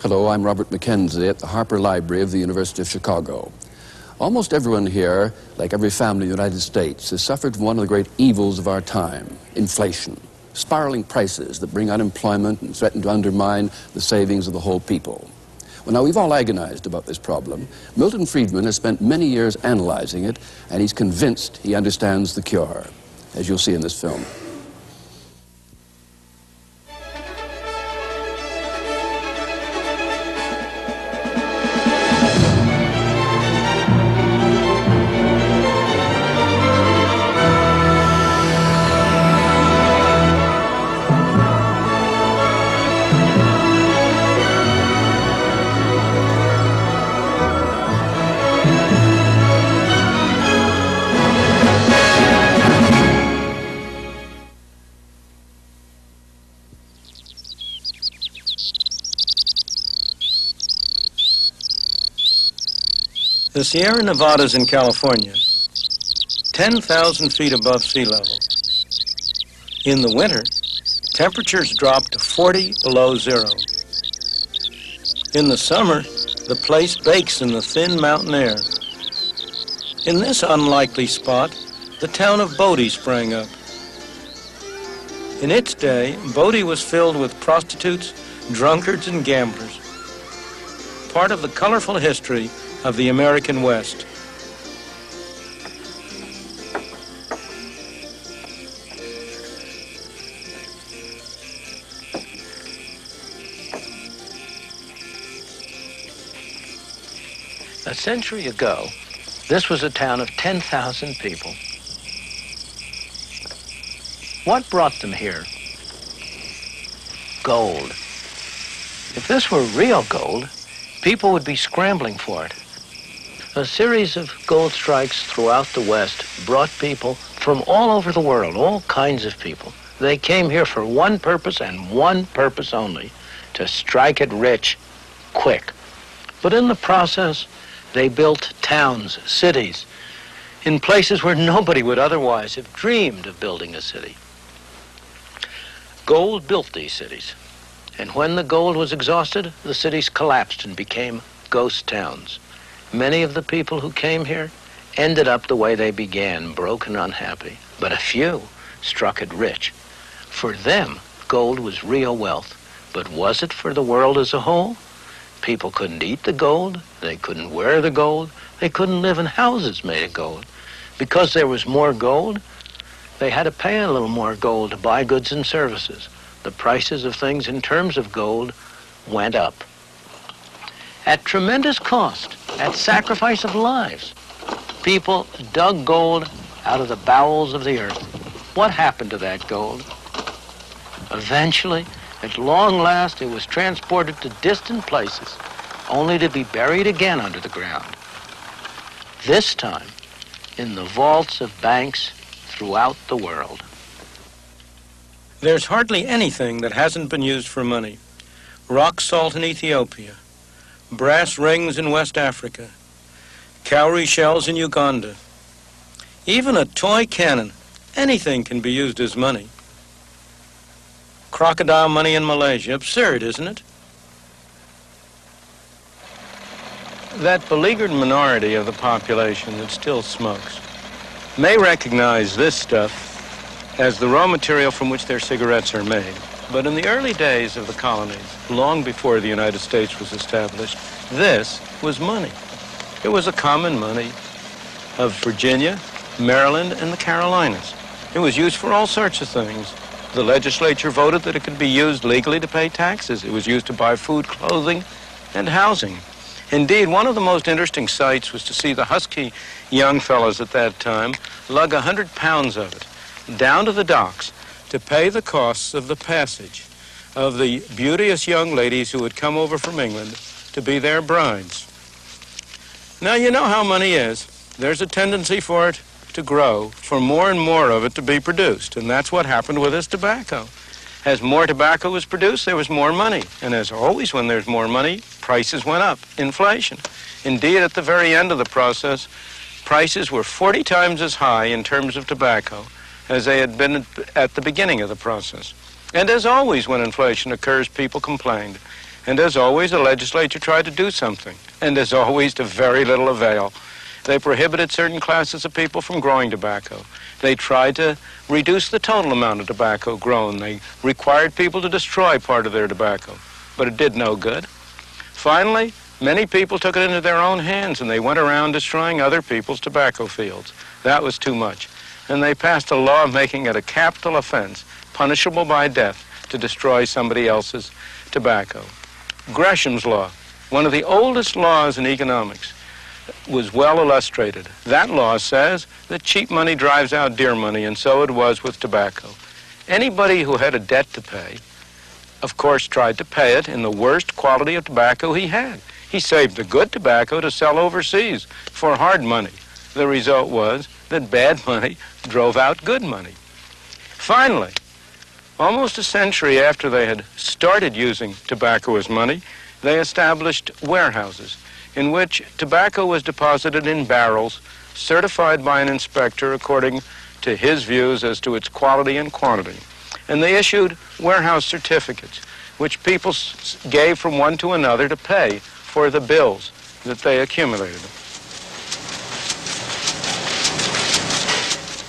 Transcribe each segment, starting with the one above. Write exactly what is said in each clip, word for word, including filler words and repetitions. Hello, I'm Robert Mackenzie at the Harper Library of the University of Chicago. Almost everyone here, like every family in the United States, has suffered from one of the great evils of our time, inflation, spiraling prices that bring unemployment and threaten to undermine the savings of the whole people. Well, now, we've all agonized about this problem. Milton Friedman has spent many years analyzing it, and he's convinced he understands the cure, as you'll see in this film. The Sierra Nevadas in California, ten thousand feet above sea level. In the winter, temperatures drop to forty below zero. In the summer, the place bakes in the thin mountain air. In this unlikely spot, the town of Bodie sprang up. In its day, Bodie was filled with prostitutes, drunkards, and gamblers. Part of the colorful history of the American West. A century ago, this was a town of ten thousand people. What brought them here? Gold. If this were real gold, people would be scrambling for it. A series of gold strikes throughout the West brought people from all over the world, all kinds of people. They came here for one purpose and one purpose only, to strike it rich, quick. But in the process, they built towns, cities, in places where nobody would otherwise have dreamed of building a city. Gold built these cities, and when the gold was exhausted, the cities collapsed and became ghost towns. Many of the people who came here ended up the way they began, broken and unhappy. But a few struck it rich. For them, gold was real wealth. But was it for the world as a whole? People couldn't eat the gold. They couldn't wear the gold. They couldn't live in houses made of gold. Because there was more gold, they had to pay a little more gold to buy goods and services. The prices of things in terms of gold went up. At tremendous cost, at sacrifice of lives, people dug gold out of the bowels of the earth. What happened to that gold? Eventually, at long last, it was transported to distant places, only to be buried again under the ground. This time, in the vaults of banks throughout the world. There's hardly anything that hasn't been used for money. Rock salt in Ethiopia, brass rings in West Africa, cowrie shells in Uganda. Even a toy cannon, anything can be used as money. Crocodile money in Malaysia, absurd, isn't it? That beleaguered minority of the population that still smokes may recognize this stuff as the raw material from which their cigarettes are made. But in the early days of the colonies, long before the United States was established, this was money. It was a common money of Virginia, Maryland, and the Carolinas. It was used for all sorts of things. The legislature voted that it could be used legally to pay taxes. It was used to buy food, clothing, and housing. Indeed, one of the most interesting sights was to see the husky young fellows at that time lug a hundred pounds of it down to the docks to pay the costs of the passage of the beauteous young ladies who had come over from England to be their brides. Now, you know how money is. There's a tendency for it to grow, for more and more of it to be produced, and that's what happened with this tobacco. As more tobacco was produced, there was more money, and as always when there's more money, prices went up, inflation. Indeed, at the very end of the process, prices were forty times as high in terms of tobacco as they had been at the beginning of the process. And as always when inflation occurs, people complained. And as always, the legislature tried to do something. And as always, to very little avail. They prohibited certain classes of people from growing tobacco. They tried to reduce the total amount of tobacco grown. They required people to destroy part of their tobacco, but it did no good. Finally, many people took it into their own hands and they went around destroying other people's tobacco fields. That was too much. And they passed a law making it a capital offense, punishable by death, to destroy somebody else's tobacco. Gresham's Law, one of the oldest laws in economics, was well illustrated. That law says that cheap money drives out dear money, and so it was with tobacco. Anybody who had a debt to pay, of course, tried to pay it in the worst quality of tobacco he had. He saved the good tobacco to sell overseas for hard money. The result was that bad money drove out good money. Finally, almost a century after they had started using tobacco as money, they established warehouses in which tobacco was deposited in barrels, certified by an inspector according to his views as to its quality and quantity. And they issued warehouse certificates, which people gave from one to another to pay for the bills that they accumulated.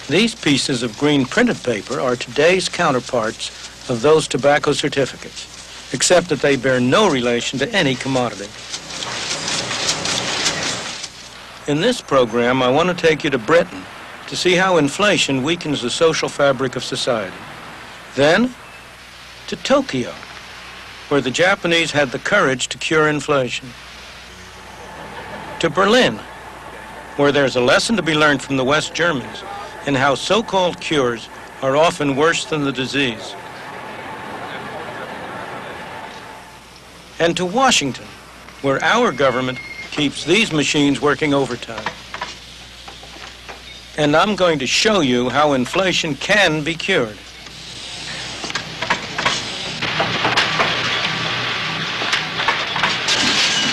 These pieces of green printed paper are today's counterparts of those tobacco certificates, except that they bear no relation to any commodity. In this program, I want to take you to Britain to see how inflation weakens the social fabric of society. Then, to Tokyo, where the Japanese had the courage to cure inflation. To Berlin, where there's a lesson to be learned from the West Germans in how so-called cures are often worse than the disease. And to Washington, where our government keeps these machines working overtime. And I'm going to show you how inflation can be cured.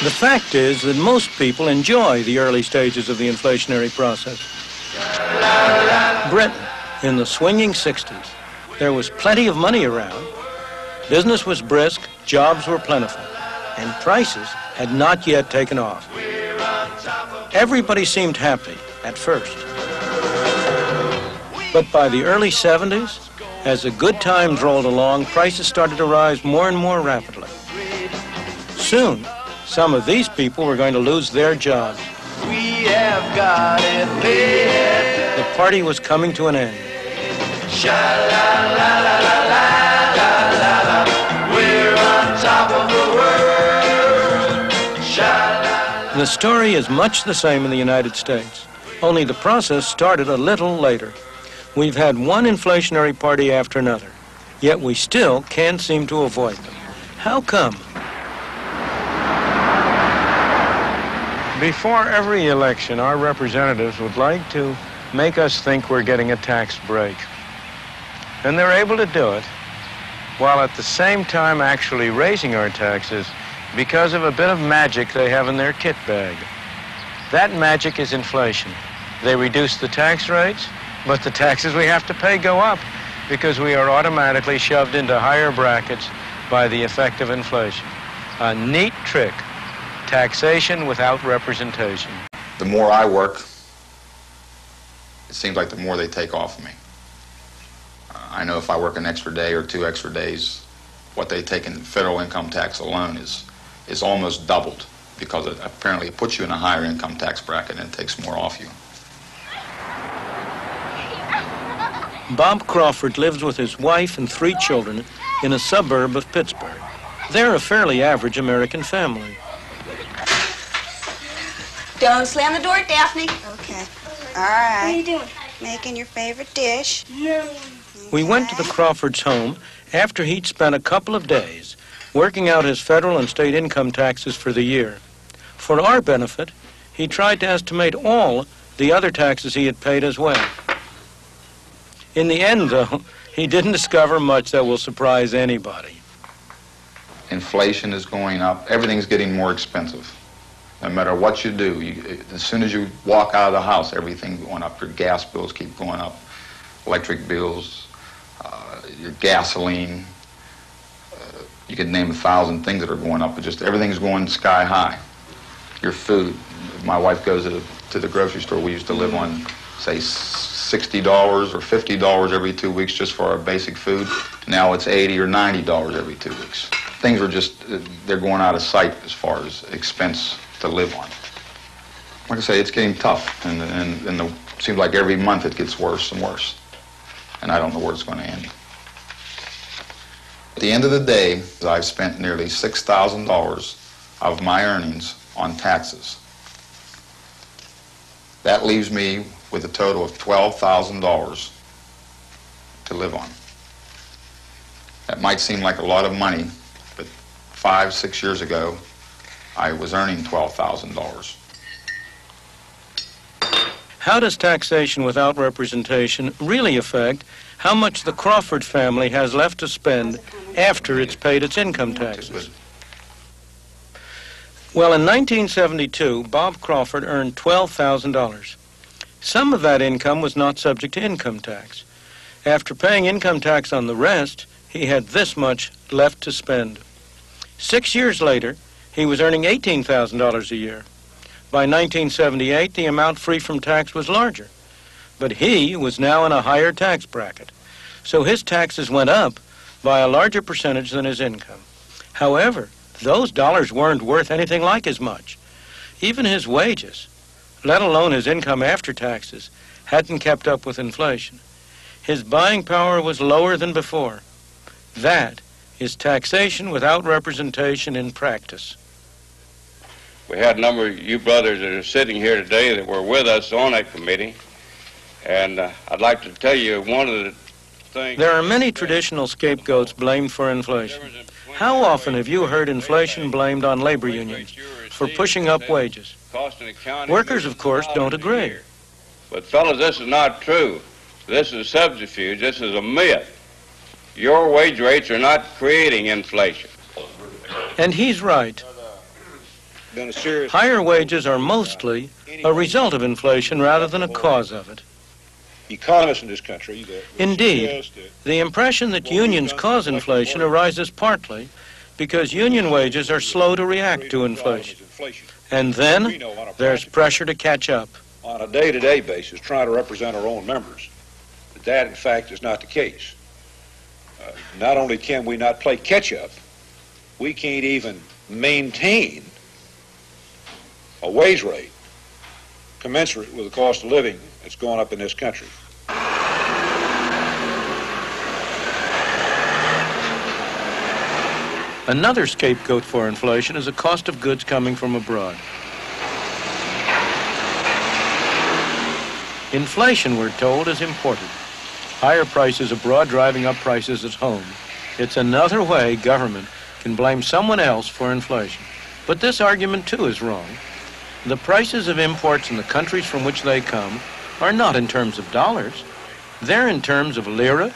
The fact is that most people enjoy the early stages of the inflationary process. Britain, in the swinging sixties, there was plenty of money around. Business was brisk, jobs were plentiful, and prices had not yet taken off. Everybody seemed happy at first. But by the early seventies, as the good times rolled along, prices started to rise more and more rapidly. Soon, some of these people were going to lose their jobs. We have got it big. The party was coming to an end. We're on top of the world. The story is much the same in the United States, only the process started a little later. We've had one inflationary party after another, yet we still can't seem to avoid them. How come? Before every election, our representatives would like to make us think we're getting a tax break. And they're able to do it, while at the same time actually raising our taxes because of a bit of magic they have in their kit bag. That magic is inflation. They reduce the tax rates, but the taxes we have to pay go up because we are automatically shoved into higher brackets by the effect of inflation. A neat trick, taxation without representation. The more I work, it seems like the more they take off me. Uh, I know if I work an extra day or two extra days, what they take in federal income tax alone is is almost doubled because it apparently puts you in a higher income tax bracket and it takes more off you. Bob Crawford lives with his wife and three children in a suburb of Pittsburgh. They're a fairly average American family. Don't slam the door, Daphne. Okay. All right. What are you doing? Making your favorite dish. Yeah. Okay. We went to the Crawford's home after he'd spent a couple of days working out his federal and state income taxes for the year. For our benefit, he tried to estimate all the other taxes he had paid as well. In the end, though, he didn't discover much that will surprise anybody. Inflation is going up. Everything's getting more expensive. No matter what you do, you, as soon as you walk out of the house, everything's going up. Your gas bills keep going up, electric bills, uh, your gasoline. You could name a thousand things that are going up, but just everything's going sky high. Your food. My wife goes to the, to the grocery store. We used to live on, say, sixty dollars or fifty dollars every two weeks just for our basic food. Now it's eighty or ninety dollars every two weeks. Things are just, they're going out of sight as far as expense to live on. Like I say, it's getting tough, and, and, and the, it seems like every month it gets worse and worse. And I don't know where it's going to end. At the end of the day, I've spent nearly six thousand dollars of my earnings on taxes. That leaves me with a total of twelve thousand dollars to live on. That might seem like a lot of money, but five, six years ago, I was earning twelve thousand dollars. How does taxation without representation really affect how much the Crawford family has left to spend after it's paid its income taxes? Well, in nineteen seventy-two, Bob Crawford earned twelve thousand dollars. Some of that income was not subject to income tax. After paying income tax on the rest, he had this much left to spend. Six years later, he was earning eighteen thousand dollars a year. By nineteen seventy-eight, the amount free from tax was larger, but he was now in a higher tax bracket, so his taxes went up by a larger percentage than his income. However, those dollars weren't worth anything like as much. Even his wages, let alone his income after taxes, hadn't kept up with inflation. His buying power was lower than before. That is taxation without representation in practice. We had a number of you brothers that are sitting here today that were with us on that committee, and uh, I'd like to tell you one of the things... There are many traditional scapegoats blamed for inflation. How often have you heard inflation blamed on labor unions for pushing up wages? Workers, of course, don't agree. But, fellas, this is not true. This is subterfuge. This is a myth. Your wage rates are not creating inflation. And he's right. Higher wages are mostly a result of inflation rather than a cause of it. Economists in this country... Indeed, the impression that unions cause inflation arises partly because union wages are slow to react to inflation. And then there's pressure to catch up. On a day-to-day basis, trying to represent our own members. But that, in fact, is not the case. Uh, not only can we not play catch-up, we can't even maintain a wage rate commensurate with the cost of living that's going up in this country. Another scapegoat for inflation is the cost of goods coming from abroad. Inflation, we're told, is imported. Higher prices abroad driving up prices at home. It's another way government can blame someone else for inflation. But this argument, too, is wrong. The prices of imports in the countries from which they come are not in terms of dollars. They're in terms of lira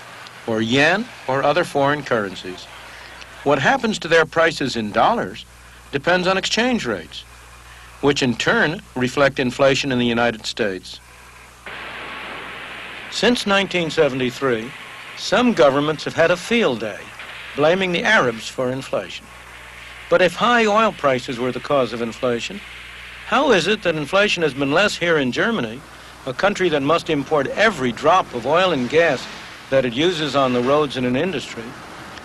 or yen or other foreign currencies. What happens to their prices in dollars depends on exchange rates, which in turn reflect inflation in the United States. Since nineteen seventy-three, some governments have had a field day blaming the Arabs for inflation. But if high oil prices were the cause of inflation, how is it that inflation has been less here in Germany, a country that must import every drop of oil and gas that it uses on the roads and in industry,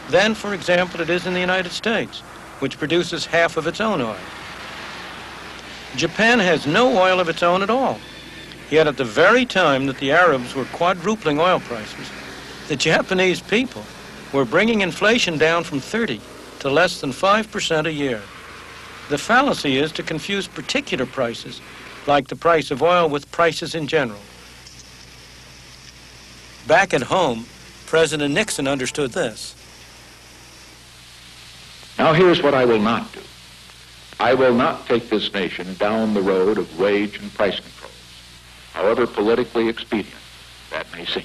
than, for example, it is in the United States, which produces half of its own oil? Japan has no oil of its own at all. Yet at the very time that the Arabs were quadrupling oil prices, the Japanese people were bringing inflation down from thirty to less than five percent a year. The fallacy is to confuse particular prices, like the price of oil, with prices in general. Back at home, President Nixon understood this. Now here's what I will not do. I will not take this nation down the road of wage and price controls, however politically expedient that may seem.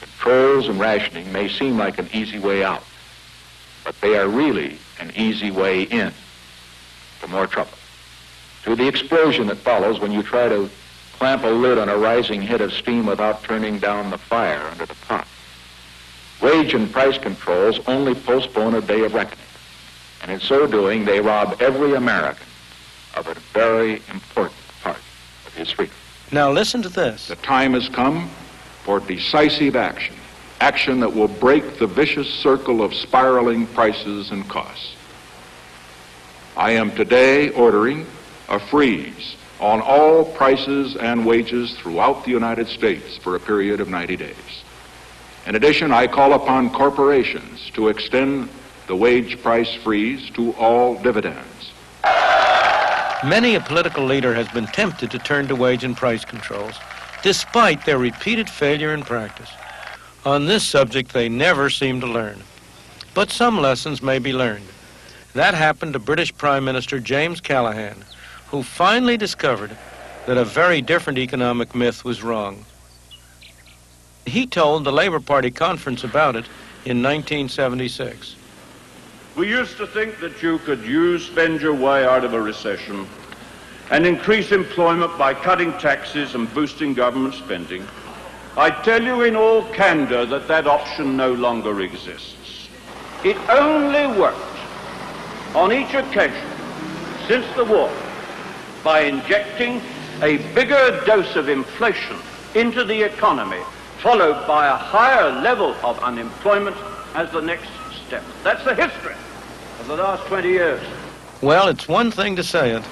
Controls and rationing may seem like an easy way out, but they are really an easy way in. For more trouble, to the explosion that follows when you try to clamp a lid on a rising head of steam without turning down the fire under the pot. Wage and price controls only postpone a day of reckoning, and in so doing, they rob every American of a very important part of his freedom. Now listen to this. The time has come for decisive action, action that will break the vicious circle of spiraling prices and costs. I am today ordering a freeze on all prices and wages throughout the United States for a period of ninety days. In addition, I call upon corporations to extend the wage price freeze to all dividends. Many a political leader has been tempted to turn to wage and price controls, despite their repeated failure in practice. On this subject, they never seem to learn. But some lessons may be learned. That happened to British Prime Minister James Callaghan, who finally discovered that a very different economic myth was wrong. He told the Labour Party conference about it in nineteen seventy-six. We used to think that you could use, spend your way out of a recession and increase employment by cutting taxes and boosting government spending. I tell you in all candor that that option no longer exists. It only worked on each occasion since the war by injecting a bigger dose of inflation into the economy, followed by a higher level of unemployment as the next step. That's the history of the last twenty years. Well, it's one thing to say it.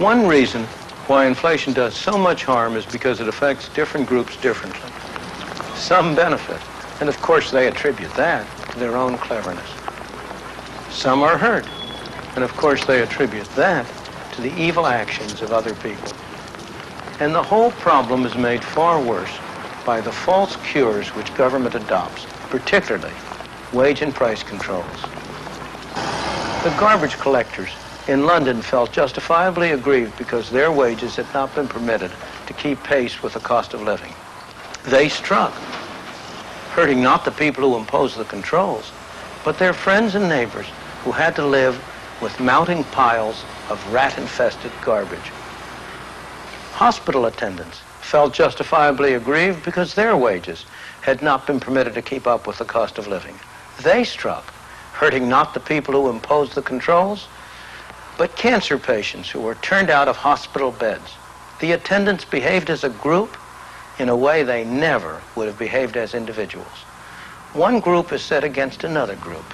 One reason why inflation does so much harm is because it affects different groups differently. Some benefit, and of course they attribute that to their own cleverness. Some are hurt, and of course they attribute that to the evil actions of other people. And the whole problem is made far worse by the false cures which government adopts, particularly wage and price controls. The garbage collectors in London felt justifiably aggrieved because their wages had not been permitted to keep pace with the cost of living. They struck, hurting not the people who imposed the controls, but their friends and neighbors who had to live with mounting piles of rat-infested garbage. Hospital attendants felt justifiably aggrieved because their wages had not been permitted to keep up with the cost of living. They struck, hurting not the people who imposed the controls, but cancer patients who were turned out of hospital beds. The attendants behaved as a group in a way they never would have behaved as individuals. One group is set against another group.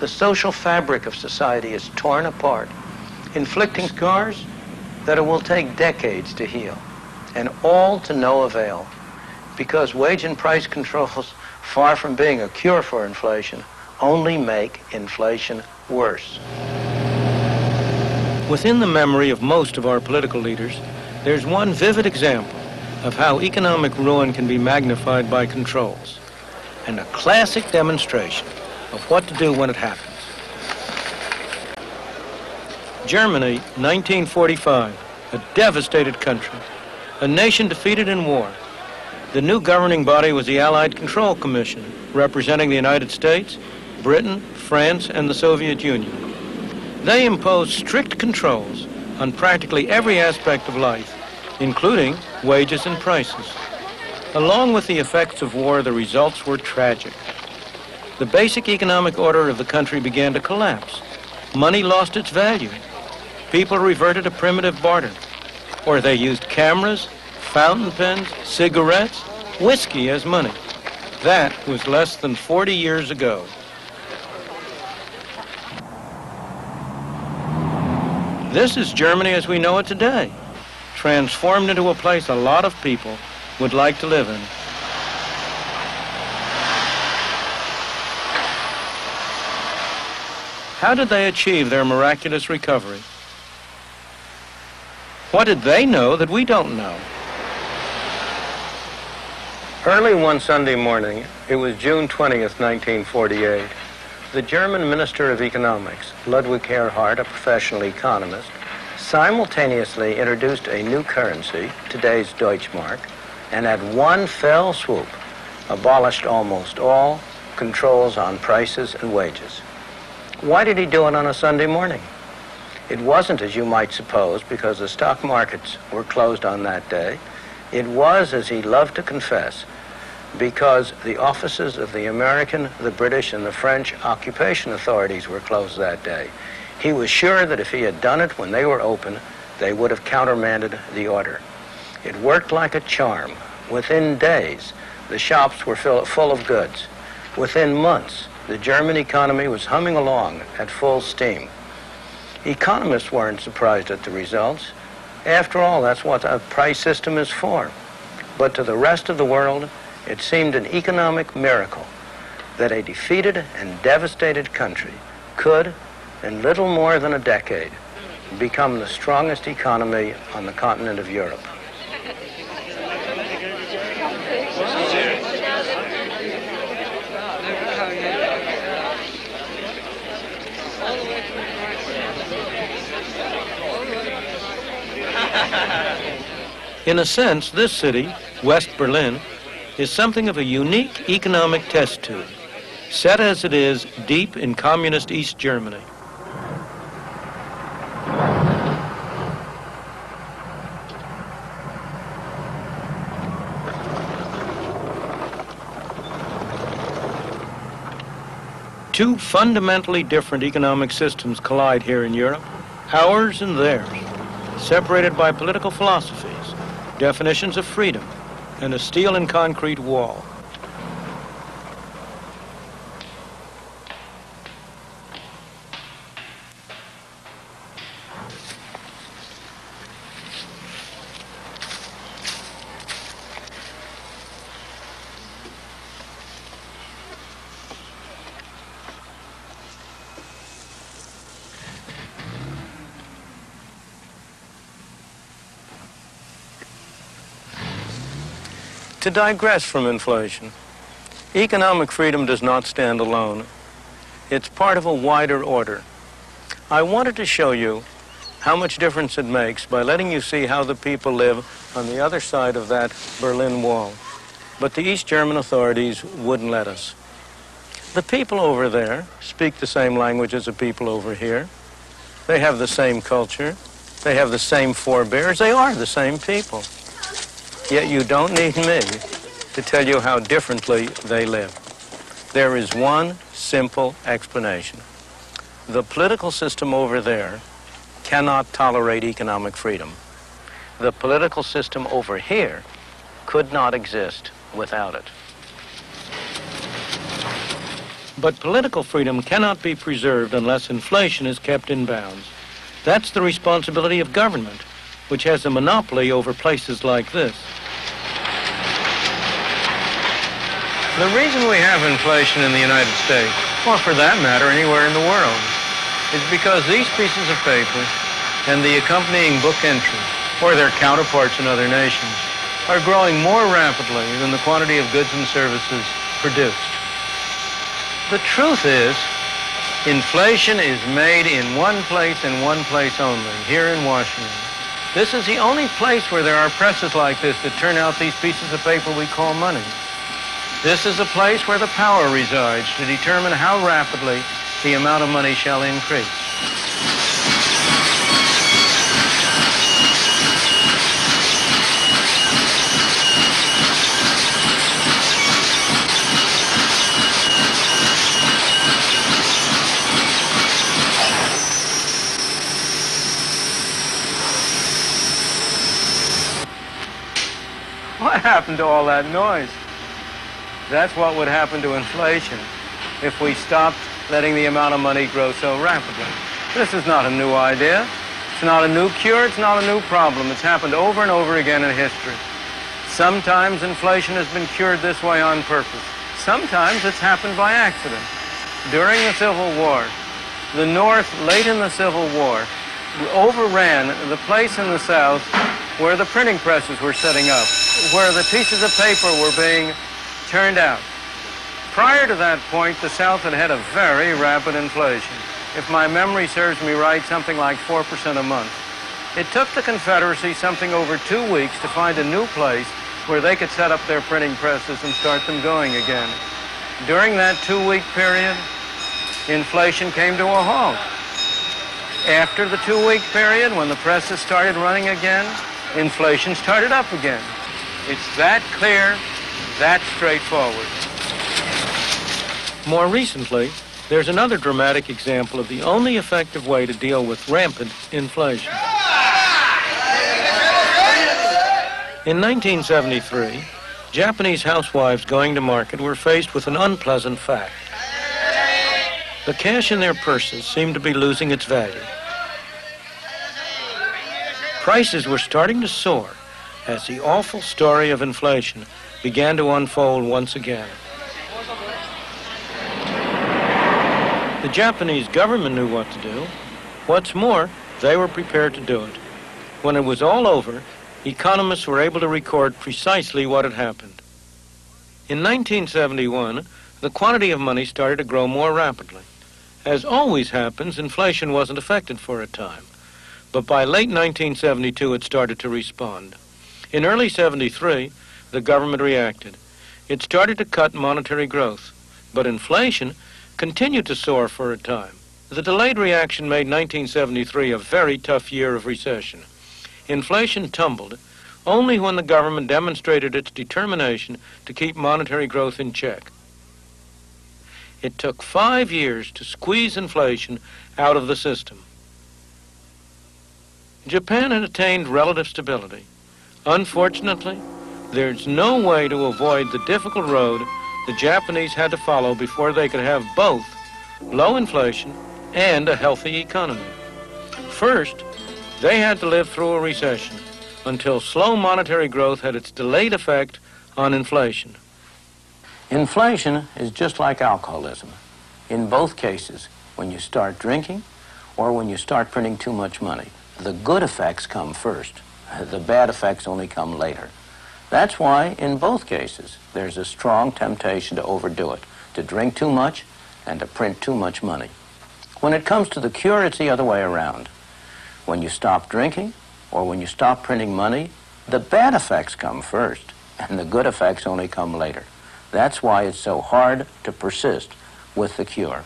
The social fabric of society is torn apart, inflicting scars that it will take decades to heal, and all to no avail, because wage and price controls, far from being a cure for inflation, only make inflation worse. Within the memory of most of our political leaders, there's one vivid example of how economic ruin can be magnified by controls, and a classic demonstration of what to do when it happens. Germany, nineteen forty-five, a devastated country, a nation defeated in war. The new governing body was the Allied Control Commission, representing the United States, Britain, France, and the Soviet Union. They imposed strict controls on practically every aspect of life, including wages and prices. Along with the effects of war, the results were tragic. The basic economic order of the country began to collapse. Money lost its value. People reverted to primitive barter, or they used cameras, fountain pens, cigarettes, whiskey as money. That was less than forty years ago. This is Germany as we know it today, transformed into a place a lot of people would like to live in. How did they achieve their miraculous recovery? What did they know that we don't know? Early one Sunday morning, it was June twentieth, nineteen forty-eight, the German Minister of Economics, Ludwig Erhard, a professional economist, simultaneously introduced a new currency, today's Deutschmark, and at one fell swoop, abolished almost all controls on prices and wages. Why did he do it on a Sunday morning? It wasn't, as you might suppose, because the stock markets were closed on that day. It was, as he loved to confess, because the offices of the American, the British, and the French occupation authorities were closed that day. He was sure that if he had done it when they were open, they would have countermanded the order. It worked like a charm. Within days, the shops were full of goods. Within months, the German economy was humming along at full steam. Economists weren't surprised at the results. After all, that's what a price system is for. But to the rest of the world, it seemed an economic miracle that a defeated and devastated country could, in little more than a decade, become the strongest economy on the continent of Europe. In a sense, this city, West Berlin, is something of a unique economic test tube, set as it is deep in communist East Germany. Two fundamentally different economic systems collide here in Europe, ours and theirs, separated by political philosophies, definitions of freedom, and a steel and concrete wall. To digress from inflation, economic freedom does not stand alone. It's part of a wider order. I wanted to show you how much difference it makes by letting you see how the people live on the other side of that Berlin Wall. But the East German authorities wouldn't let us. The people over there speak the same language as the people over here. They have the same culture. They have the same forebears. They are the same people. Yet you don't need me to tell you how differently they live. There is one simple explanation. The political system over there cannot tolerate economic freedom. The political system over here could not exist without it. But political freedom cannot be preserved unless inflation is kept in bounds. That's the responsibility of government, which has a monopoly over places like this. The reason we have inflation in the United States, or for that matter anywhere in the world, is because these pieces of paper and the accompanying book entry, or their counterparts in other nations, are growing more rapidly than the quantity of goods and services produced. The truth is, inflation is made in one place and one place only, here in Washington. This is the only place where there are presses like this that turn out these pieces of paper we call money. This is the place where the power resides to determine how rapidly the amount of money shall increase. What happened to all that noise? That's what would happen to inflation if we stopped letting the amount of money grow so rapidly. This is not a new idea. It's not a new cure. It's not a new problem. It's happened over and over again in history. Sometimes inflation has been cured this way on purpose. Sometimes it's happened by accident. During the Civil War, the North, late in the Civil War, overran the place in the South where the printing presses were setting up, where the pieces of paper were being turned out. Prior to that point, the South had had a very rapid inflation. If my memory serves me right, something like four percent a month. It took the Confederacy something over two weeks to find a new place where they could set up their printing presses and start them going again. During that two-week period, inflation came to a halt. After the two-week period, when the presses started running again, inflation started up again. It's that clear, That's straightforward. More recently, there's another dramatic example of the only effective way to deal with rampant inflation. In nineteen seventy-three, Japanese housewives going to market were faced with an unpleasant fact. The cash in their purses seemed to be losing its value. Prices were starting to soar as the awful story of inflation began to unfold once again. The Japanese government knew what to do. What's more, they were prepared to do it. When it was all over, economists were able to record precisely what had happened. In nineteen seventy-one, the quantity of money started to grow more rapidly. As always happens, inflation wasn't affected for a time. But by late nineteen seventy-two, it started to respond. In early seventy-three, the government reacted. It started to cut monetary growth, but inflation continued to soar for a time. The delayed reaction made nineteen seventy-three a very tough year of recession. Inflation tumbled only when the government demonstrated its determination to keep monetary growth in check. It took five years to squeeze inflation out of the system. Japan had attained relative stability. Unfortunately, there's no way to avoid the difficult road the Japanese had to follow before they could have both low inflation and a healthy economy. First, they had to live through a recession until slow monetary growth had its delayed effect on inflation. Inflation is just like alcoholism. In both cases, when you start drinking or when you start printing too much money, the good effects come first. The bad effects only come later. That's why, in both cases, there's a strong temptation to overdo it, to drink too much and to print too much money. When it comes to the cure, it's the other way around. When you stop drinking or when you stop printing money, the bad effects come first and the good effects only come later. That's why it's so hard to persist with the cure.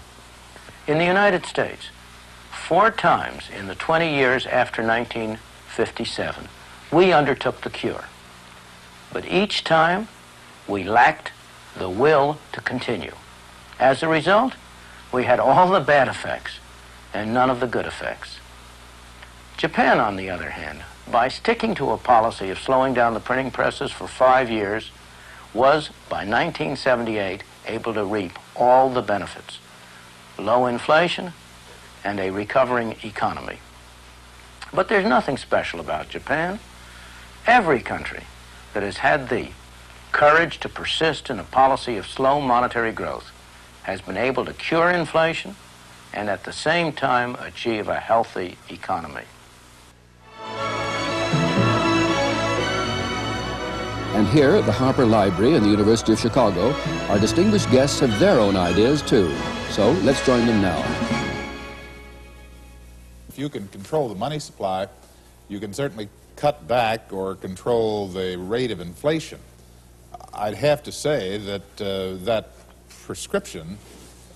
In the United States, four times in the twenty years after nineteen fifty-seven, we undertook the cure. But each time, we lacked the will to continue. As a result, we had all the bad effects and none of the good effects. Japan, on the other hand, by sticking to a policy of slowing down the printing presses for five years, was, by nineteen seventy-eight, able to reap all the benefits: low inflation and a recovering economy. But there's nothing special about Japan. Every country that has had the courage to persist in a policy of slow monetary growth has been able to cure inflation and at the same time achieve a healthy economy. And here at the Harper Library and the University of Chicago, our distinguished guests have their own ideas too. So let's join them now. If you can control the money supply, you can certainly cut back or control the rate of inflation. I'd have to say that uh, that prescription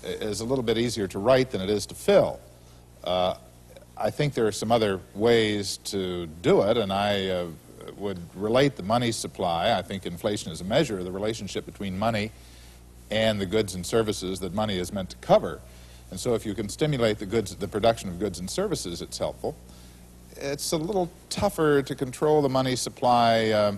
is a little bit easier to write than it is to fill. Uh, I think there are some other ways to do it, and I uh, would relate the money supply. I think inflation is a measure of the relationship between money and the goods and services that money is meant to cover. And so if you can stimulate the goods, the production of goods and services, it's helpful. It's a little tougher to control the money supply, uh,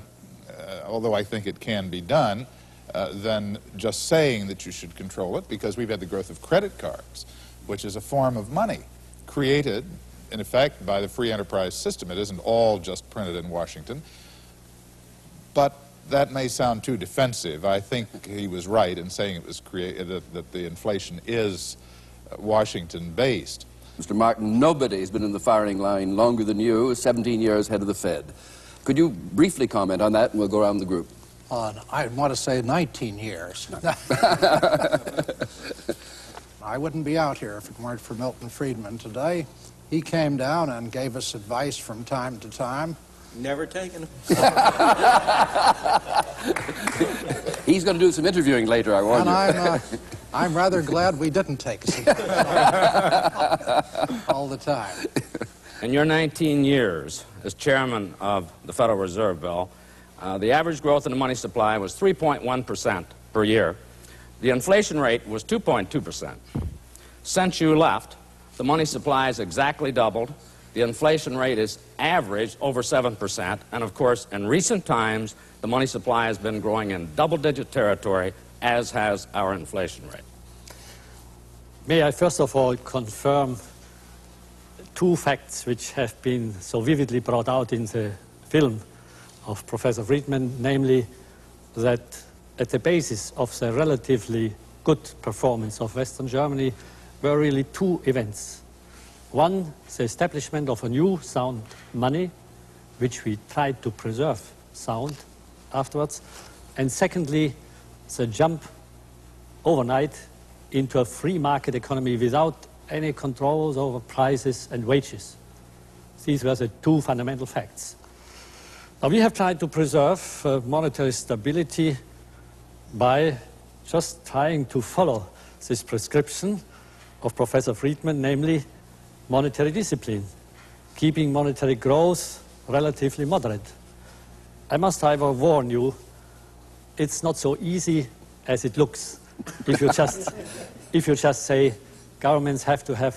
uh, although I think it can be done, uh, than just saying that you should control it, because we've had the growth of credit cards, which is a form of money created, in effect, by the free enterprise system. It isn't all just printed in Washington. But that may sound too defensive. I think he was right in saying it was created, that, that the inflation is Washington-based. Mister Martin, nobody has been in the firing line longer than you, seventeen years head of the Fed. Could you briefly comment on that, and we'll go around the group? Uh, I want to say nineteen years. I wouldn't be out here if it weren't for Milton Friedman today. He came down and gave us advice from time to time. Never taken him. He's going to do some interviewing later, I warn and you. I'm, uh, I'm rather glad we didn't take him all the time. In your nineteen years as chairman of the Federal Reserve, Bill, Uh, the average growth in the money supply was three point one percent per year. The inflation rate was two point two percent. Since you left, the money supply has exactly doubled. The inflation rate is average over seven percent. And of course, in recent times, the money supply has been growing in double-digit territory, as has our inflation rate. May I first of all confirm two facts which have been so vividly brought out in the film of Professor Friedman, namely that at the basis of the relatively good performance of Western Germany were really two events. One, the establishment of a new sound money, which we tried to preserve sound afterwards, and secondly, the jump overnight into a free market economy without any controls over prices and wages. These were the two fundamental facts. Now, we have tried to preserve uh, monetary stability by just trying to follow this prescription of Professor Friedman, namely monetary discipline, keeping monetary growth relatively moderate. I must, however, warn you, it's not so easy as it looks if you just, if you just say governments have to have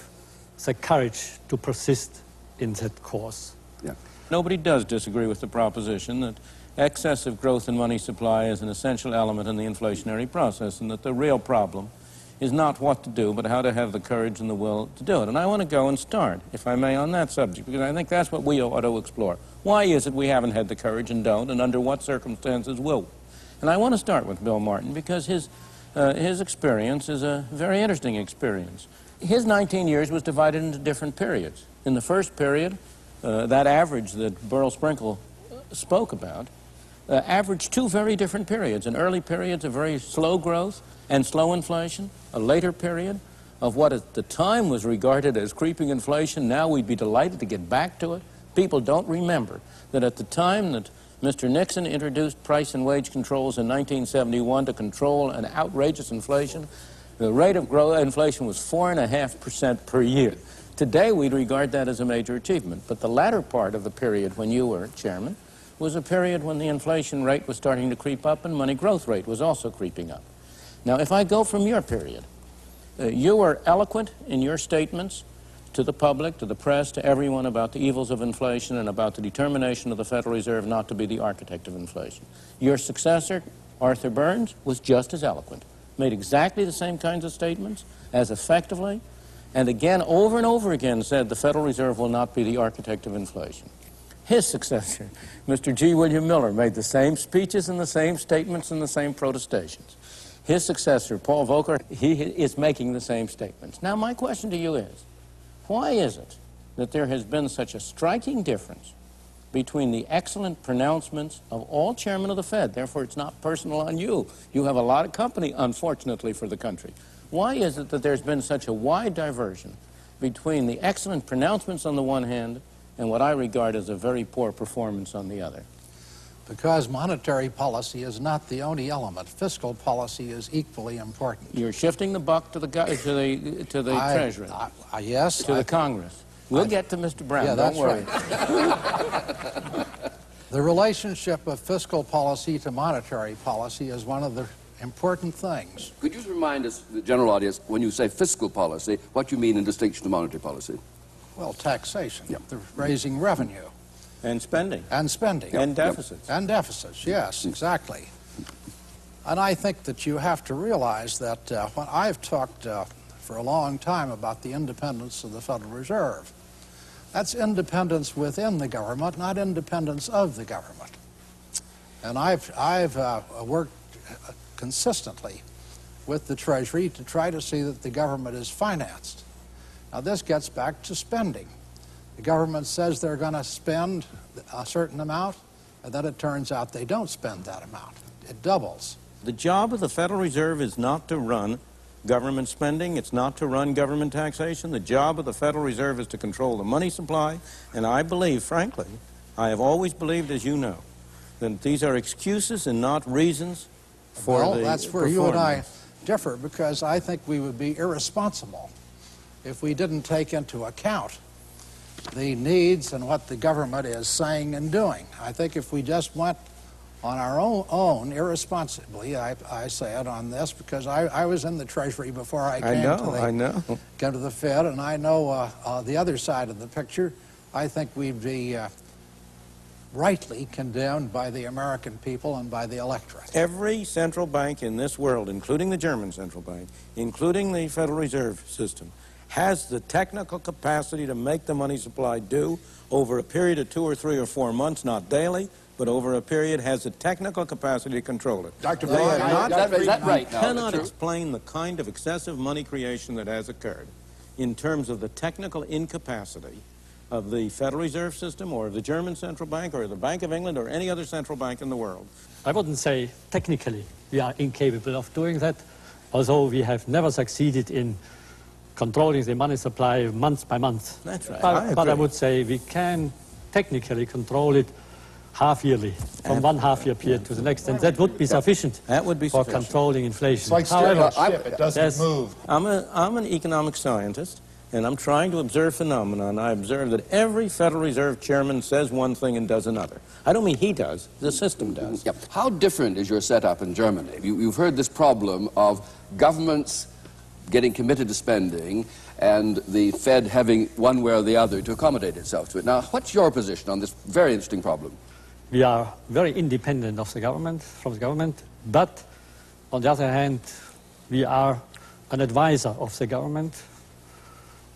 the courage to persist in that course. Yeah. Nobody does disagree with the proposition that excessive growth in money supply is an essential element in the inflationary process, and that the real problem is not what to do, but how to have the courage and the will to do it. And I want to go and start, if I may, on that subject, because I think that's what we ought to explore. Why is it we haven't had the courage and don't, and under what circumstances will we? And I want to start with Bill Martin, because his, uh, his experience is a very interesting experience. His nineteen years was divided into different periods. In the first period, uh, that average that Beryl Sprinkel spoke about uh, averaged two very different periods. An early period of very slow growth and slow inflation, a later period of what at the time was regarded as creeping inflation. Now we'd be delighted to get back to it. People don't remember that at the time that Mister Nixon introduced price and wage controls in nineteen seventy-one to control an outrageous inflation, the rate of growth inflation was four and a half percent per year. Today we'd regard that as a major achievement. But the latter part of the period when you were chairman was a period when the inflation rate was starting to creep up and money growth rate was also creeping up. Now, if I go from your period, uh, you were eloquent in your statements to the public, to the press, to everyone about the evils of inflation and about the determination of the Federal Reserve not to be the architect of inflation. Your successor, Arthur Burns, was just as eloquent, made exactly the same kinds of statements, as effectively, and again, over and over again, said the Federal Reserve will not be the architect of inflation. His successor, Mister G. William Miller, made the same speeches and the same statements and the same protestations. His successor, Paul Volcker, he is making the same statements. Now, my question to you is, why is it that there has been such a striking difference between the excellent pronouncements of all chairmen of the Fed? Therefore, it's not personal on you. You have a lot of company, unfortunately, for the country. Why is it that there's been such a wide diversion between the excellent pronouncements on the one hand and what I regard as a very poor performance on the other? Because monetary policy is not the only element. Fiscal policy is equally important. You're shifting the buck to the, to the, to the I, Treasury. I, I, yes. To I, the Congress. We'll I, get to Mister Brown, yeah, don't worry. Right. The relationship of fiscal policy to monetary policy is one of the important things. Could you remind us, the general audience, when you say fiscal policy, what you mean in distinction to monetary policy? Well, taxation, yeah. The raising revenue. And spending. And spending. Yep. And deficits. Yep. And deficits, yes, exactly. And I think that you have to realize that uh, when I've talked uh, for a long time about the independence of the Federal Reserve, that's independence within the government, not independence of the government. And I've, I've uh, worked consistently with the Treasury to try to see that the government is financed. Now, this gets back to spending. The government says they're going to spend a certain amount, and then it turns out they don't spend that amount. It doubles. The job of the Federal Reserve is not to run government spending. It's not to run government taxation. The job of the Federal Reserve is to control the money supply. And I believe, frankly, I have always believed, as you know, that these are excuses and not reasons for the performance. Well, that's where you and I differ, because I think we would be irresponsible if we didn't take into account the needs and what the government is saying and doing. I think if we just went on our own, own irresponsibly, I, I said on this, because I, I was in the Treasury before I came I know, to the, I know. Came to the Fed, and I know uh, uh, the other side of the picture. I think we'd be uh, rightly condemned by the American people and by the electorate. Every central bank in this world, including the German central bank, including the Federal Reserve System, has the technical capacity to make the money supply due over a period of two or three or four months, not daily, but over a period, has the technical capacity to control it. Doctor Blair, is that right? I cannot explain the kind of excessive money creation that has occurred in terms of the technical incapacity of the Federal Reserve System or of the German Central Bank or the Bank of England or any other central bank in the world. I wouldn't say technically we are incapable of doing that, although we have never succeeded in controlling the money supply month by month. That's right. But I, but I would say we can technically control it half-yearly, from and one half-year period yeah. to the next, and that would be sufficient that would be for sufficient. controlling inflation. It's like steering a ship, it doesn't move. I'm, a, I'm an economic scientist, and I'm trying to observe phenomena, and I observe that every Federal Reserve chairman says one thing and does another. I don't mean he does, the system does. Yep. How different is your setup in Germany? You, you've heard this problem of governments getting committed to spending and the Fed having one way or the other to accommodate itself to it. Now, what's your position on this very interesting problem? We are very independent of the government, from the government, but on the other hand, we are an advisor of the government,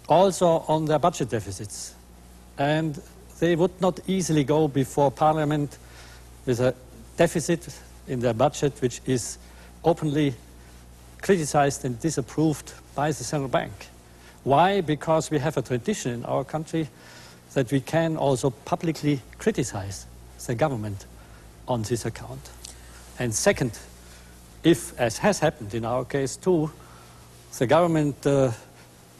also on their budget deficits. And they would not easily go before Parliament with a deficit in their budget which is openly criticized and disapproved by the central bank. Why? Because we have a tradition in our country that we can also publicly criticize the government on this account. And second, if, as has happened in our case too, the government uh,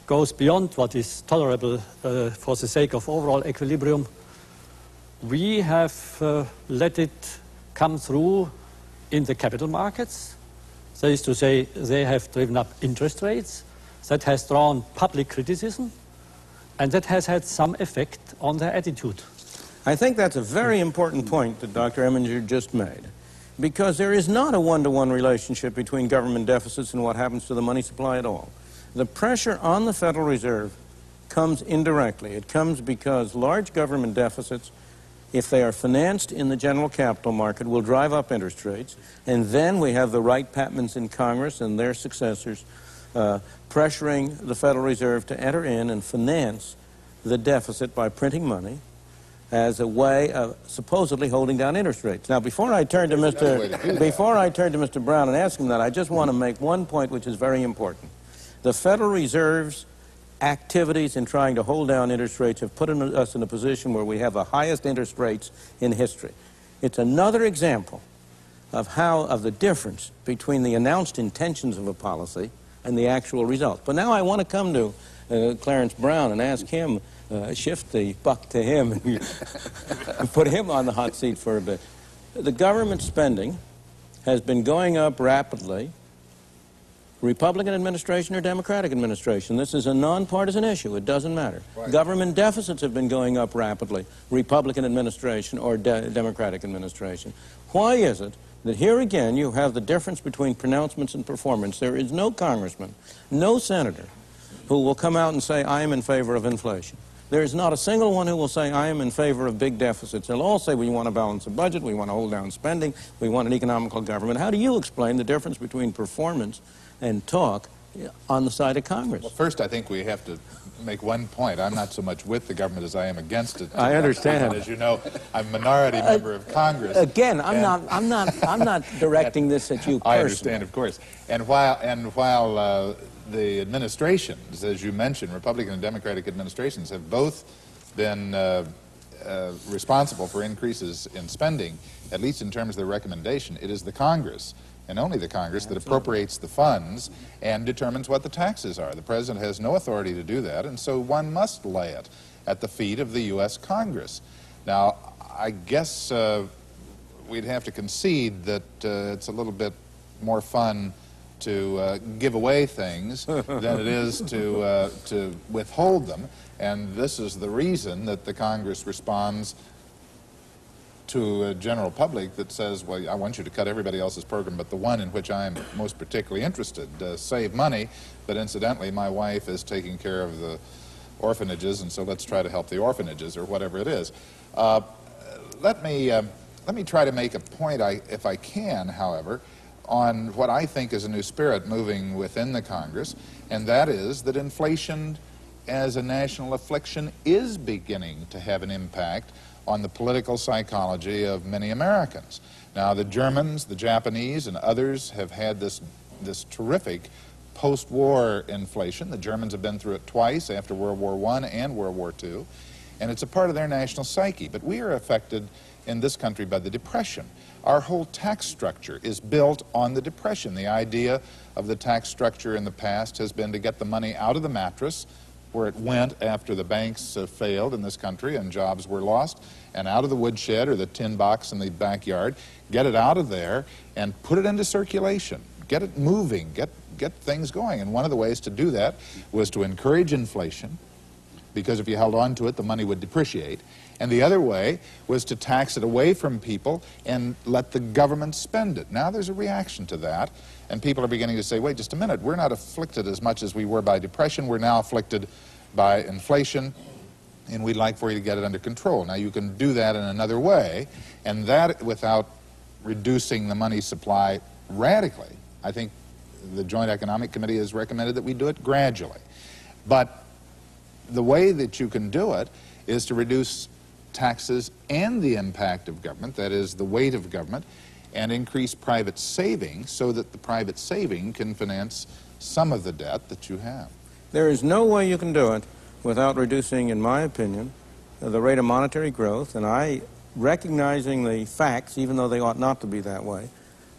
goes beyond what is tolerable uh, for the sake of overall equilibrium, we have uh, let it come through in the capital markets. That is to say, they have driven up interest rates. That has drawn public criticism, and that has had some effect on their attitude. I think that's a very important point that Doctor Emminger just made, because there is not a one-to-one relationship between government deficits and what happens to the money supply at all. The pressure on the Federal Reserve comes indirectly. It comes because large government deficits, if they are financed in the general capital market, will drive up interest rates, and then we have the Wright Patmans in Congress and their successors uh, pressuring the Federal Reserve to enter in and finance the deficit by printing money as a way of supposedly holding down interest rates. Now, before I turn to Mr. before I turn to Mr. Brown and ask him that, I just want to make one point which is very important. The Federal Reserve's activities in trying to hold down interest rates have put in, us in a position where we have the highest interest rates in history. It's another example of how of the difference between the announced intentions of a policy and the actual results. But now I want to come to uh, Clarence Brown and ask him. Uh, shift the buck to him and put him on the hot seat for a bit. The government spending has been going up rapidly, Republican administration or Democratic administration. This is a nonpartisan issue. It doesn't matter. Right. Government deficits have been going up rapidly, Republican administration or de Democratic administration. Why is it that here again you have the difference between pronouncements and performance? There is no congressman, no senator, who will come out and say, I am in favor of inflation. There is not a single one who will say, I am in favor of big deficits. They'll all say, we want to balance the budget, we want to hold down spending, we want an economical government. How do you explain the difference between performance and talk on the side of Congress? Well, first, I think we have to make one point. I'm not so much with the government as I am against it. I understand. As you know, I'm a minority uh, member of Congress. Again, I'm not, I'm not, I'm not directing this at you personally. I understand, of course. And while, and while uh, the administrations, as you mentioned, Republican and Democratic administrations have both been uh, uh, responsible for increases in spending, at least in terms of their recommendation, it is the Congress, and only the Congress, that appropriates the funds and determines what the taxes are. The President has no authority to do that, and so one must lay it at the feet of the U S Congress. Now, I guess uh, we'd have to concede that uh, it's a little bit more fun to uh, give away things than it is to, uh, to withhold them. And this is the reason that the Congress responds to a general public that says, well, I want you to cut everybody else's program but the one in which I'm most particularly interested, uh, save money, but incidentally my wife is taking care of the orphanages, and so let's try to help the orphanages, or whatever it is. Uh, let me, uh, let me try to make a point, I, if I can, however, on what I think is a new spirit moving within the Congress, and that is that inflation as a national affliction is beginning to have an impact on the political psychology of many Americans. Now, the Germans, the Japanese, and others have had this, this terrific post-war inflation. The Germans have been through it twice, after World War One and World War Two, and it's a part of their national psyche. But we are affected in this country by the Depression. Our whole tax structure is built on the Depression. The idea of the tax structure in the past has been to get the money out of the mattress, where it went after the banks uh, failed in this country and jobs were lost, and out of the woodshed or the tin box in the backyard, get it out of there and put it into circulation, get it moving, get, get things going. And one of the ways to do that was to encourage inflation, because if you held on to it, the money would depreciate. And the other way was to tax it away from people and let the government spend it. Now there's a reaction to that, and people are beginning to say, wait just a minute, we're not afflicted as much as we were by depression, we're now afflicted by inflation, and we'd like for you to get it under control. Now you can do that in another way, and that without reducing the money supply radically. I think the Joint Economic Committee has recommended that we do it gradually. But the way that you can do it is to reduce taxes and the impact of government, that is the weight of government, and increase private saving so that the private saving can finance some of the debt that you have. There is no way you can do it without reducing, in my opinion, the rate of monetary growth. And I, recognizing the facts, even though they ought not to be that way,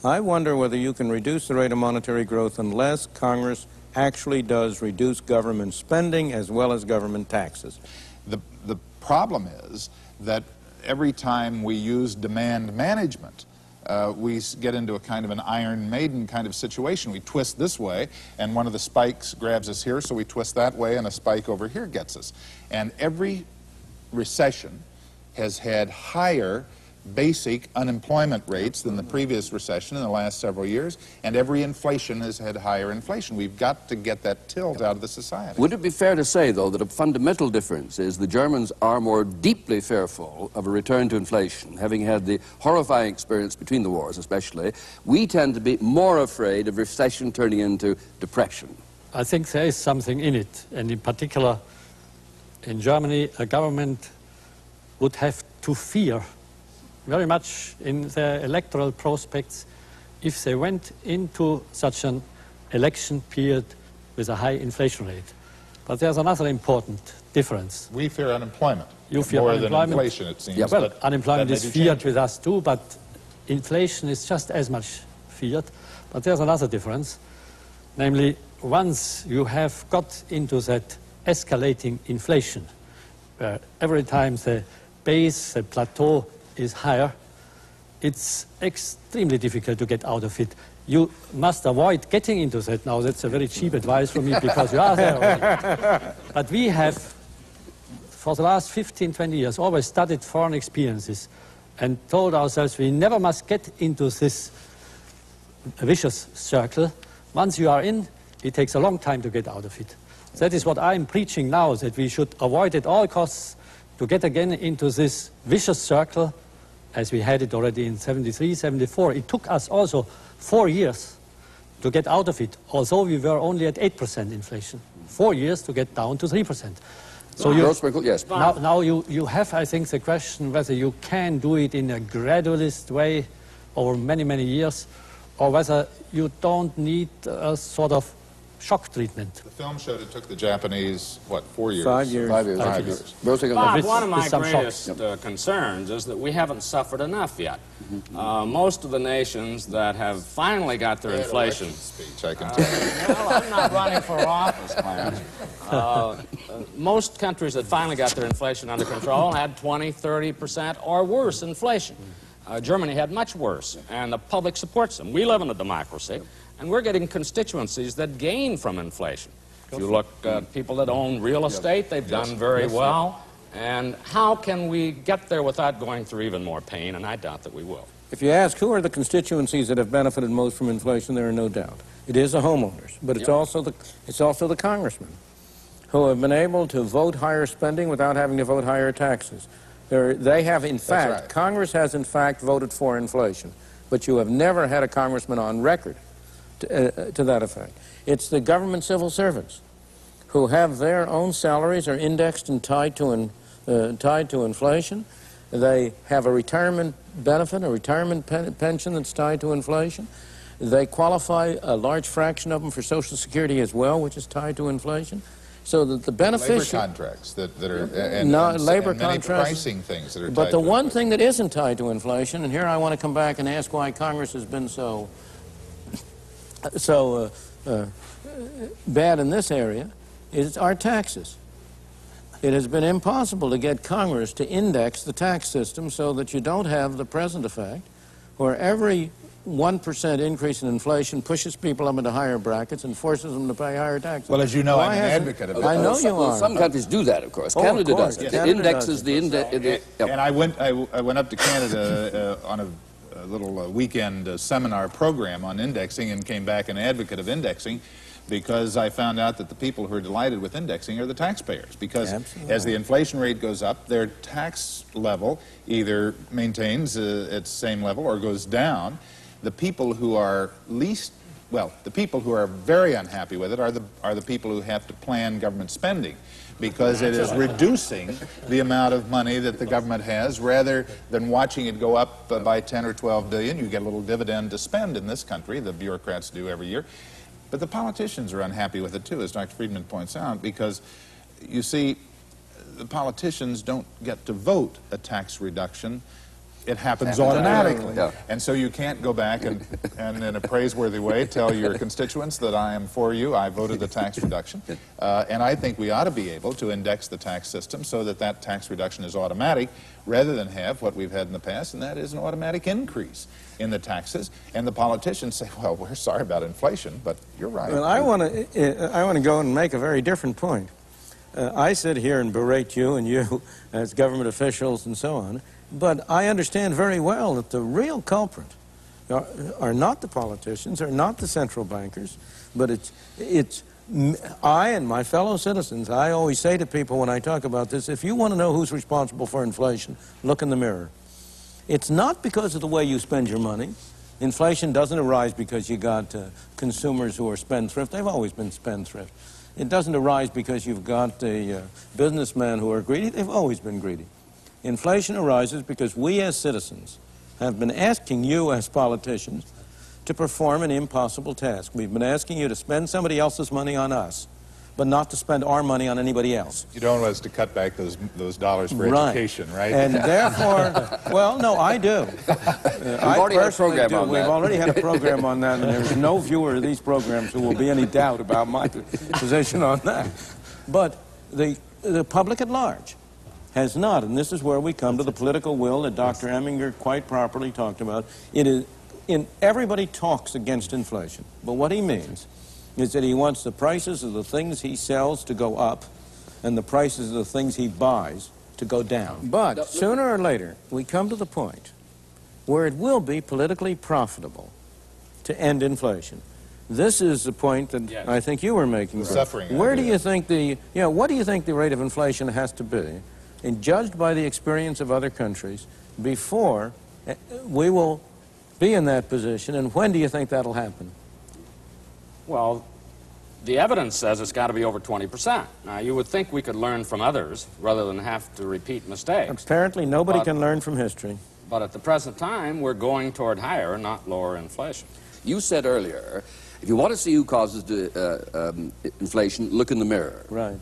I wonder whether you can reduce the rate of monetary growth unless Congress actually does reduce government spending as well as government taxes. The, the problem is that every time we use demand management, Uh, we get into a kind of an Iron Maiden kind of situation. We twist this way, and one of the spikes grabs us here, so we twist that way, and a spike over here gets us. And every recession has had higher basic unemployment rates than the previous recession in the last several years, and every inflation has had higher inflation. We've got to get that tilt out of the society. Would it be fair to say, though, that a fundamental difference is the Germans are more deeply fearful of a return to inflation, having had the horrifying experience between the wars especially? We tend to be more afraid of recession turning into depression. I think there is something in it, and in particular in Germany a government would have to fear very much in their electoral prospects if they went into such an election period with a high inflation rate. But there's another important difference. We fear unemployment you fear more unemployment. than inflation, it seems. Yeah, well, but unemployment is feared change. with us too, but inflation is just as much feared. But there's another difference. Namely, once you have got into that escalating inflation, where every time the base, the plateau, is higher, it's extremely difficult to get out of it. You must avoid getting into that now. That's a very cheap advice from me, because you are there already. But we have, for the last fifteen, twenty years, always studied foreign experiences and told ourselves we never must get into this vicious circle. Once you are in, it takes a long time to get out of it. That is what I'm preaching now, that we should avoid at all costs to get again into this vicious circle as we had it already in seventy-three, seventy-four. It took us also four years to get out of it, although we were only at eight percent inflation. Four years to get down to three percent. So you, yes. now, now you, you have, I think, the question whether you can do it in a gradualist way over many, many years, or whether you don't need a sort of shock treatment. The film showed it took the Japanese, what, four years? Five years. Five years. Five years. Five years. Bob, one of my greatest uh, concerns is that we haven't suffered enough yet. Mm-hmm. uh, most of the nations that have finally got their inflation... speech, I can tell you. Well, I'm not running for office, Clarence. Uh, most countries that finally got their inflation under control had twenty, thirty percent or worse inflation. Uh, Germany had much worse, and the public supports them. We live in a democracy. And we're getting constituencies that gain from inflation. If you look at uh, people that own real estate, they've done very well. And how can we get there without going through even more pain? And I doubt that we will. If you ask who are the constituencies that have benefited most from inflation, there are no doubt. It is the homeowners, but it's, yep. also, the, it's also the congressmen who have been able to vote higher spending without having to vote higher taxes. They're, they have, in fact, right. Congress has, in fact, voted for inflation, but you have never had a congressman on record to, uh, to that effect. It's the government civil servants who have their own salaries are indexed and tied to, in, uh, tied to inflation. They have a retirement benefit, a retirement pen, pension that's tied to inflation. They qualify a large fraction of them for Social Security as well, which is tied to inflation. So that the beneficiaries... Labor contracts that, that are... And, no, and, labor and many contracts, pricing things that are But tied the to one inflation. Thing that isn't tied to inflation, and here I want to come back and ask why Congress has been so, so uh, uh, bad in this area, is our taxes. It has been impossible to get Congress to index the tax system so that you don't have the present effect where every one percent increase in inflation pushes people up into higher brackets and forces them to pay higher taxes. Well, as you know, Why I'm an advocate of that. I know some, you are. Well, some countries do that, of course. Oh, Canada of course. does it. Yes. It indexes the index. So, yep. And I went, I, I went up to Canada uh, on a, a little uh, weekend uh, seminar program on indexing and came back an advocate of indexing, because I found out that the people who are delighted with indexing are the taxpayers, because Absolutely. as the inflation rate goes up, their tax level either maintains uh, at the same level or goes down. The people who are least, well, the people who are very unhappy with it are the, are the people who have to plan government spending, because it is reducing the amount of money that the government has rather than watching it go up uh, by ten or twelve billion. You get a little dividend to spend in this country, the bureaucrats do every year. But the politicians are unhappy with it, too, as Doctor Friedman points out, because, you see, the politicians don't get to vote a tax reduction. It happens automatically. Yeah. And so you can't go back and, and in a praiseworthy way, tell your constituents that I am for you, I voted the tax reduction. Uh, and I think we ought to be able to index the tax system so that that tax reduction is automatic, rather than have what we've had in the past, and that is an automatic increase in the taxes. And the politicians say, well, we're sorry about inflation, but you're right. Well, I want to, I want to go and make a very different point. Uh, I sit here and berate you and you as government officials and so on, but I understand very well that the real culprit are, are not the politicians, are not the central bankers, but it's, it's I and my fellow citizens. I always say to people when I talk about this, if you want to know who's responsible for inflation, look in the mirror. It's not because of the way you spend your money. Inflation doesn't arise because you got uh, consumers who are spendthrift. They've always been spendthrift. It doesn't arise because you've got the uh, businessmen who are greedy. They've always been greedy. Inflation arises because we as citizens have been asking you as politicians to perform an impossible task. We've been asking you to spend somebody else's money on us, but not to spend our money on anybody else. You don't want us to cut back those, those dollars for right. education, right? And therefore, well, no, I do. Uh, I already had a program do. on We've that. already had a program on that, and there's no viewer of these programs who will be any doubt about my position on that. But the, the public at large has not, and this is where we come to the political will that Doctor Emminger quite properly talked about. It is, in, everybody talks against inflation, but what he means is that he wants the prices of the things he sells to go up and the prices of the things he buys to go down. But sooner or later, we come to the point where it will be politically profitable to end inflation. This is the point that yes. I think you were making. Suffering. Where do you think the, you know, what do you think the rate of inflation has to be, and judged by the experience of other countries, before we will be in that position, and when do you think that'll happen? Well, the evidence says it's got to be over twenty percent. Now, you would think we could learn from others rather than have to repeat mistakes. Apparently, nobody but, can learn from history. But at the present time, we're going toward higher, not lower inflation. You said earlier, if you want to see who causes the, uh, um, inflation, look in the mirror. Right.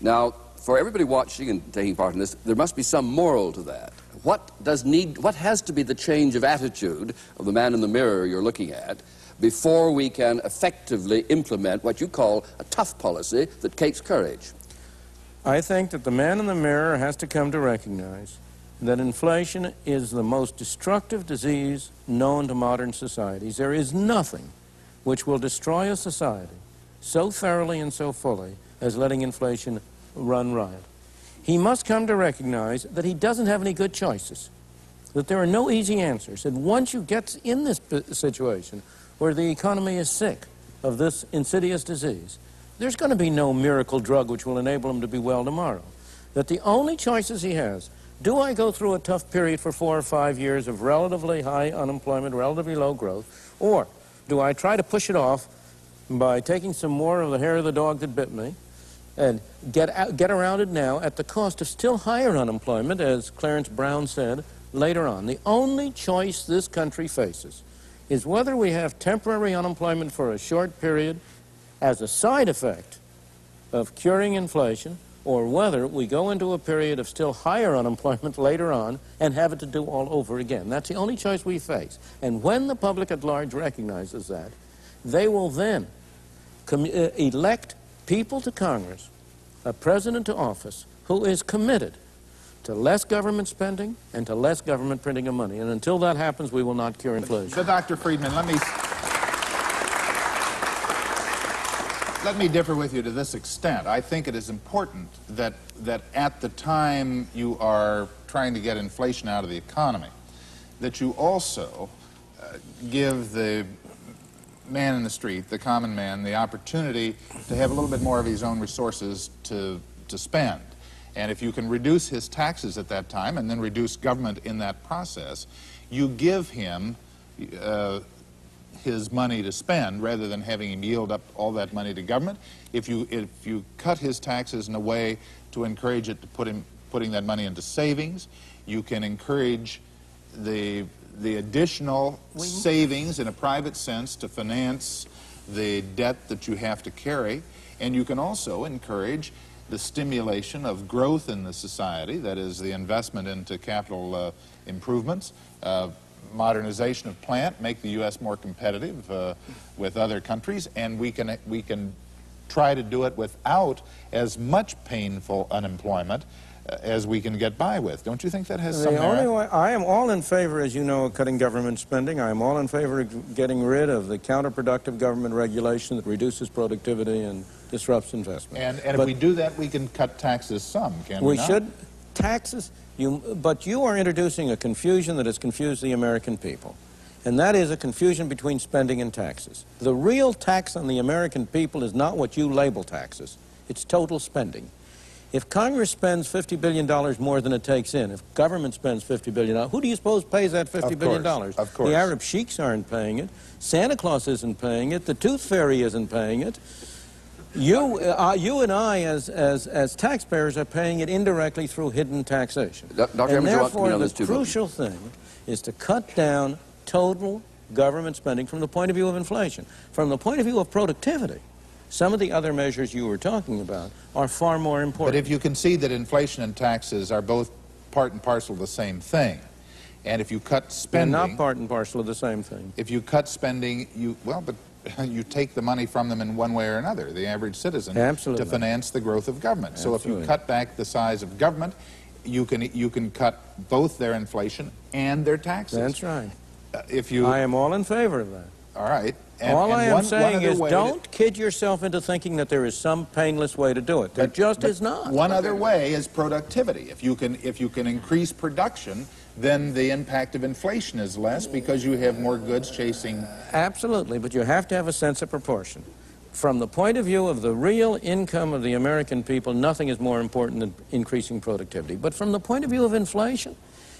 Now, for everybody watching and taking part in this, there must be some moral to that. What does need, what has to be the change of attitude of the man in the mirror you're looking at, before we can effectively implement what you call a tough policy that takes courage? I think that the man in the mirror has to come to recognize that inflation is the most destructive disease known to modern societies. There is nothing which will destroy a society so thoroughly and so fully as letting inflation run riot. he must come to recognize that he doesn't have any good choices, that there are no easy answers. And once you get in this situation where the economy is sick of this insidious disease, there's going to be no miracle drug which will enable him to be well tomorrow. That the only choices he has, do I go through a tough period for four or five years of relatively high unemployment, relatively low growth, or do I try to push it off by taking some more of the hair of the dog that bit me and get, out, get around it now at the cost of still higher unemployment, as Clarence Brown said later on. The only choice this country faces is whether we have temporary unemployment for a short period as a side effect of curing inflation, or whether we go into a period of still higher unemployment later on and have it to do all over again. That's the only choice we face. And when the public at large recognizes that, they will then elect people to Congress, a president to office, who is committed to less government spending and to less government printing of money. And until that happens, we will not cure inflation. So, Doctor Friedman, let me... Let me differ with you to this extent. I think it is important that, that at the time you are trying to get inflation out of the economy, that you also uh, give the man in the street, the common man, the opportunity to have a little bit more of his own resources to, to spend. And if you can reduce his taxes at that time and then reduce government in that process, you give him uh, his money to spend rather than having him yield up all that money to government. If you, if you cut his taxes in a way to encourage it to put him, putting that money into savings, you can encourage the, the additional we, savings in a private sense to finance the debt that you have to carry. And you can also encourage the stimulation of growth in the society, that is the investment into capital uh, improvements, uh, modernization of plant, make the U S more competitive uh, with other countries, and we can, we can try to do it without as much painful unemployment uh, as we can get by with. Don't you think that has some merit? The only way, I am all in favor, as you know, of cutting government spending. I am all in favor of getting rid of the counterproductive government regulation that reduces productivity and disrupts investment. And, and if we do that, we can cut taxes some, can we not? We should. Taxes... You, but you are introducing a confusion that has confused the American people, and that is a confusion between spending and taxes. The real tax on the American people is not what you label taxes. It's total spending. If Congress spends fifty billion dollars more than it takes in, if government spends fifty billion dollars, who do you suppose pays that fifty billion dollars? Of course. The Arab sheiks aren't paying it. Santa Claus isn't paying it. The tooth fairy isn't paying it. You, uh, you and I, as, as, as taxpayers, are paying it indirectly through hidden taxation. Doctor And therefore, the crucial thing is to cut down total government spending from the point of view of inflation. From the point of view of productivity, some of the other measures you were talking about are far more important. But if you concede that inflation and taxes are both part and parcel of the same thing, and if you cut spending... They're not part and parcel of the same thing. If you cut spending, you... Well, but... you take the money from them in one way or another, the average citizen, Absolutely. to finance the growth of government. Absolutely. So if you cut back the size of government, you can, you can cut both their inflation and their taxes. That's right. Uh, if you... I am all in favor of that. All right. And, all and I am one, saying one is don't to... kid yourself into thinking that there is some painless way to do it. There but, just but is not. One other way is productivity. If you can, if you can increase production, then the impact of inflation is less because you have more goods chasing... Absolutely, but you have to have a sense of proportion. From the point of view of the real income of the American people, nothing is more important than increasing productivity. But from the point of view of inflation,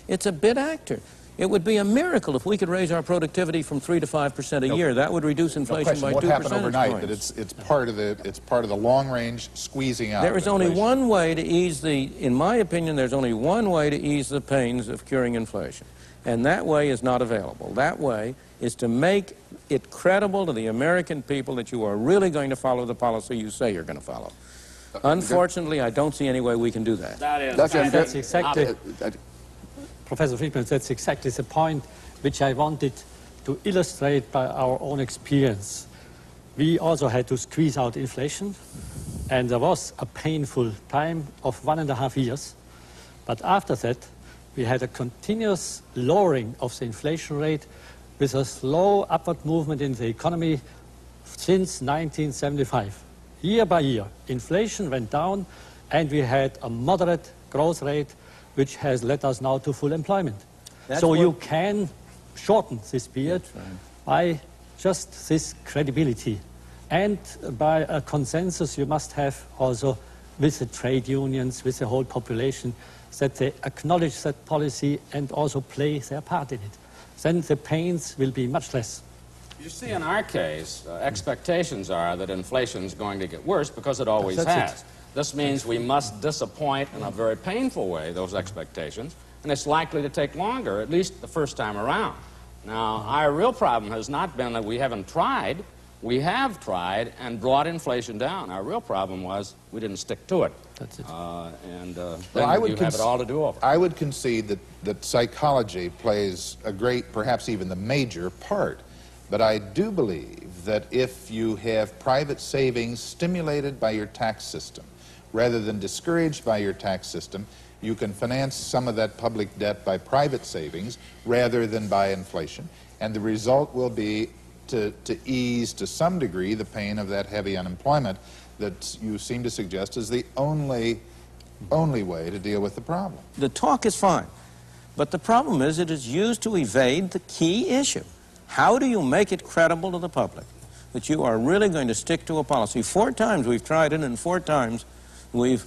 it's a big actor. It would be a miracle if we could raise our productivity from three to five percent a no, year. That would reduce inflation no by what two happened percentage overnight, points. But it's it's part of the it's part of the long-range squeezing out. There is only one way to ease the. In my opinion, there's only one way to ease the pains of curing inflation, and that way is not available. That way is to make it credible to the American people that you are really going to follow the policy you say you're going to follow. Unfortunately, I don't see any way we can do that. That is that's, that's, that's exactly. Uh, that, Professor Friedman, that's exactly the point which I wanted to illustrate by our own experience. We also had to squeeze out inflation, and there was a painful time of one and a half years. But after that, we had a continuous lowering of the inflation rate with a slow upward movement in the economy since nineteen seventy-five. Year by year, inflation went down and we had a moderate growth rate, which has led us now to full employment. That's so you can shorten this period right. by just this credibility. And by a consensus you must have also with the trade unions, with the whole population, that they acknowledge that policy and also play their part in it. Then the pains will be much less. You see, in our case, uh, expectations are that inflation is going to get worse because it always That's has. It. This means we must disappoint in a very painful way those expectations, and it's likely to take longer, at least the first time around. Now, our real problem has not been that we haven't tried. We have tried and brought inflation down. Our real problem was we didn't stick to it. That's it. Uh, and uh, well, I would you have it all to do over. I would concede that, that psychology plays a great, perhaps even the major part. But I do believe that if you have private savings stimulated by your tax system, rather than discouraged by your tax system, you can finance some of that public debt by private savings rather than by inflation. And the result will be to, to ease to some degree the pain of that heavy unemployment that you seem to suggest is the only, only way to deal with the problem. The talk is fine, but the problem is it is used to evade the key issue. How do you make it credible to the public that you are really going to stick to a policy? Four times we've tried it, and four times we've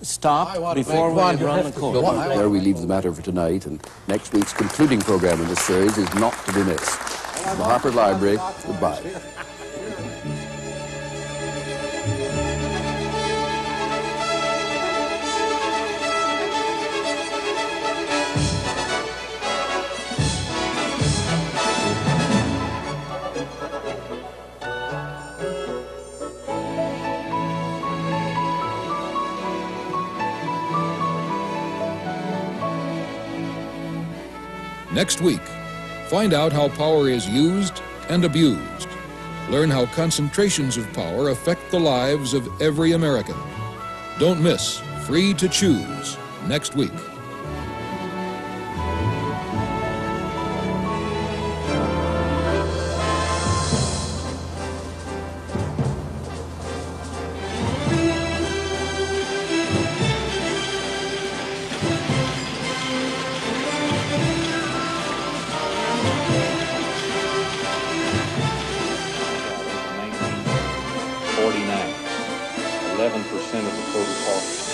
stopped before we had run the course. There we leave the matter for tonight, and next week's concluding program in this series is not to be missed. From the Harper Library, goodbye. Next week, find out how power is used and abused. Learn how concentrations of power affect the lives of every American. Don't miss Free to Choose next week. eleven percent of the total cost.